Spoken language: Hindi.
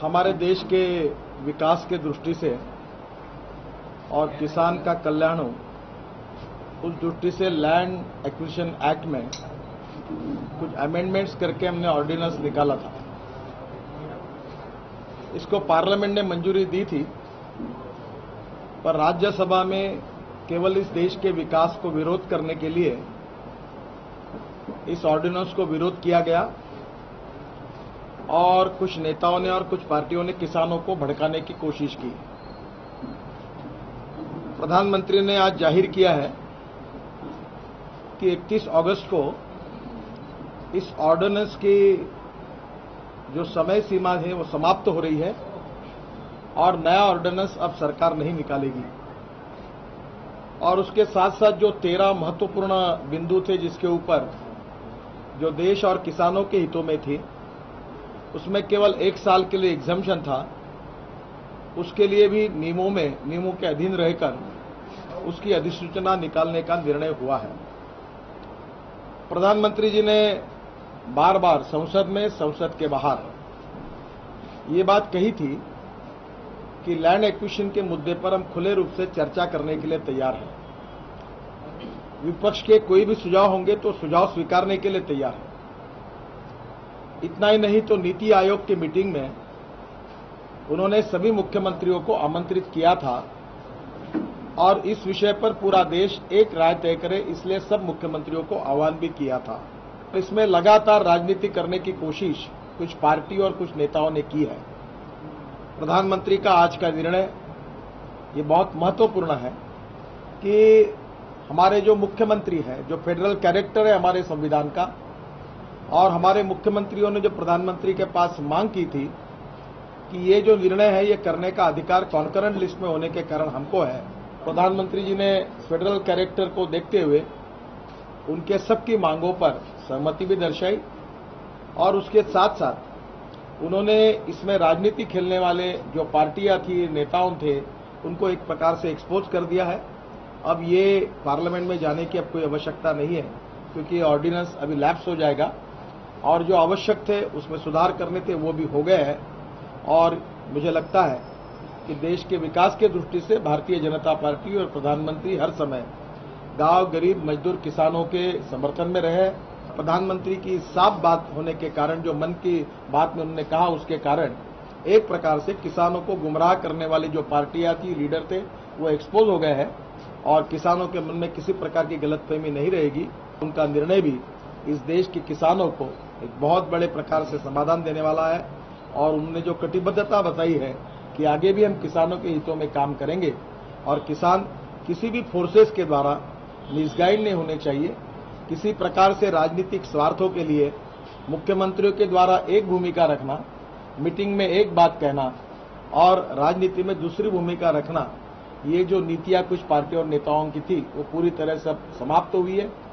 हमारे देश के विकास के दृष्टि से और किसान का कल्याण हो उस दृष्टि से लैंड एक्विजिशन एक्ट में कुछ अमेंडमेंट्स करके हमने ऑर्डिनेंस निकाला था। इसको पार्लियामेंट ने मंजूरी दी थी, पर राज्यसभा में केवल इस देश के विकास को विरोध करने के लिए इस ऑर्डिनेंस को विरोध किया गया और कुछ नेताओं ने और कुछ पार्टियों ने किसानों को भड़काने की कोशिश की। प्रधानमंत्री ने आज जाहिर किया है कि 31 अगस्त को इस ऑर्डिनेंस की जो समय सीमा है वो समाप्त हो रही है और नया ऑर्डिनेंस अब सरकार नहीं निकालेगी। और उसके साथ साथ जो 13 महत्वपूर्ण बिंदु थे जिसके ऊपर जो देश और किसानों के हितों में थी, उसमें केवल 1 साल के लिए एग्जम्पशन था। उसके लिए भी नियमों के अधीन रहकर उसकी अधिसूचना निकालने का निर्णय हुआ है। प्रधानमंत्री जी ने बार बार संसद में, संसद के बाहर ये बात कही थी कि लैंड एक्विजिशन के मुद्दे पर हम खुले रूप से चर्चा करने के लिए तैयार हैं। विपक्ष के कोई भी सुझाव होंगे तो सुझाव स्वीकारने के लिए तैयार हैं। इतना ही नहीं तो नीति आयोग की मीटिंग में उन्होंने सभी मुख्यमंत्रियों को आमंत्रित किया था और इस विषय पर पूरा देश एक राय तय करे, इसलिए सब मुख्यमंत्रियों को आह्वान भी किया था। इसमें लगातार राजनीति करने की कोशिश कुछ पार्टी और कुछ नेताओं ने की है। प्रधानमंत्री का आज का निर्णय ये बहुत महत्वपूर्ण है कि हमारे जो मुख्यमंत्री हैं, जो फेडरल कैरेक्टर है हमारे संविधान का, और हमारे मुख्यमंत्रियों ने जो प्रधानमंत्री के पास मांग की थी कि ये जो निर्णय है ये करने का अधिकार कॉन्करेंट लिस्ट में होने के कारण हमको है। प्रधानमंत्री जी ने फेडरल कैरेक्टर को देखते हुए उनके सबकी मांगों पर सहमति भी दर्शाई और उसके साथ साथ उन्होंने इसमें राजनीति खेलने वाले जो पार्टियां थी, नेताओं थे, उनको एक प्रकार से एक्सपोज कर दिया है। अब ये पार्लियामेंट में जाने की अब कोई आवश्यकता नहीं है, क्योंकि ऑर्डिनेंस अभी लैप्स हो जाएगा और जो आवश्यक थे उसमें सुधार करने थे वो भी हो गए हैं। और मुझे लगता है कि देश के विकास के दृष्टि से भारतीय जनता पार्टी और प्रधानमंत्री हर समय गांव, गरीब, मजदूर, किसानों के समर्थन में रहे। प्रधानमंत्री की साफ बात होने के कारण, जो मन की बात में उन्होंने कहा, उसके कारण एक प्रकार से किसानों को गुमराह करने वाली जो पार्टियां थी, लीडर थे, वो एक्सपोज हो गए हैं और किसानों के मन में किसी प्रकार की गलतफहमी नहीं रहेगी। उनका निर्णय भी इस देश के किसानों को एक बहुत बड़े प्रकार से समाधान देने वाला है और उन्होंने जो कटिबद्धता बताई है कि आगे भी हम किसानों के हितों में काम करेंगे और किसान किसी भी फोर्सेस के द्वारा मिसगाइड नहीं होने चाहिए। किसी प्रकार से राजनीतिक स्वार्थों के लिए मुख्यमंत्रियों के द्वारा एक भूमिका रखना, मीटिंग में एक बात कहना और राजनीति में दूसरी भूमिका रखना, ये जो नीतियाँ कुछ पार्टियों और नेताओं की थी वो पूरी तरह से समाप्त हुई है।